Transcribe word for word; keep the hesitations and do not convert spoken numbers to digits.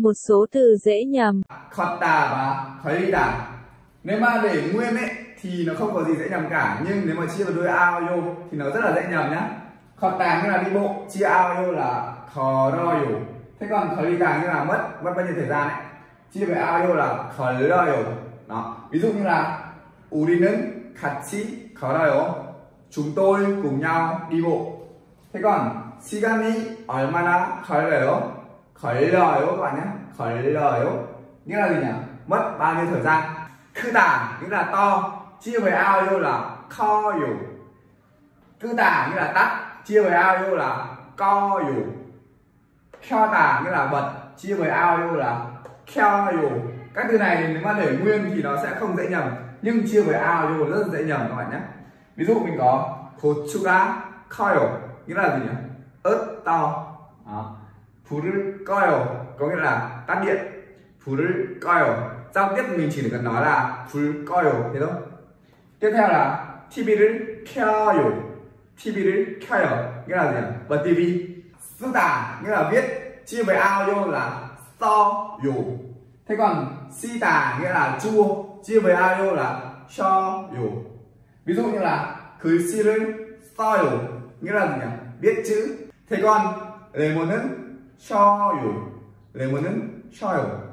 Một số từ dễ nhầm. Khatta và khaida. Nếu mà để nguyên ấy thì nó không có gì dễ nhầm cả, nhưng nếu mà chia vào đôi aoyo thì nó rất là dễ nhầm nhá. Khatta nghĩa là đi bộ, chia aoyo là khoroyo. Thế còn khaida như là mất mất bao nhiêu thời gian ấy. Chia với aoyo là khoroyo. Đó. Ví dụ như là 우리는 같이 걸어요. Chúng tôi cùng nhau đi bộ. Thế còn 시간이 얼마나 걸려요? 걸려요 các bạn nhé. 걸려요 nghĩa là gì nhỉ? Mất bao nhiêu thời gian. 크다 nghĩa là to, chia với aoyo là 커요. 크다 nghĩa là tắt, chia với aoyo là 커요. 켜다 nghĩa là bật, chia với aoyo là 켜요. Các từ này nếu mà để nguyên thì nó sẽ không dễ nhầm, nhưng chia với aoyo rất dễ nhầm các bạn nhé. Ví dụ mình có 고추가 커요 nghĩa là gì nhỉ? Ớt to. 불을 꺼요 có nghĩa là tắt điện. 불을 꺼요 giao tiếp mình chỉ cần nói là 불 꺼요 thế thôi. Tiếp theo là 티비를 켜요. 티비를 켜요 nghĩa là gì nhỉ? Bật tivi. 쓰다 nghĩa là viết, chia với aoyo là 써요. Thế còn 시다 nghĩa là chua, chia với aoyo là 써요. Ví dụ như là 글씨를 써요 nghĩa là gì nhỉ? Viết chữ. Thế còn 레몬은 셔요. 레몬은 셔요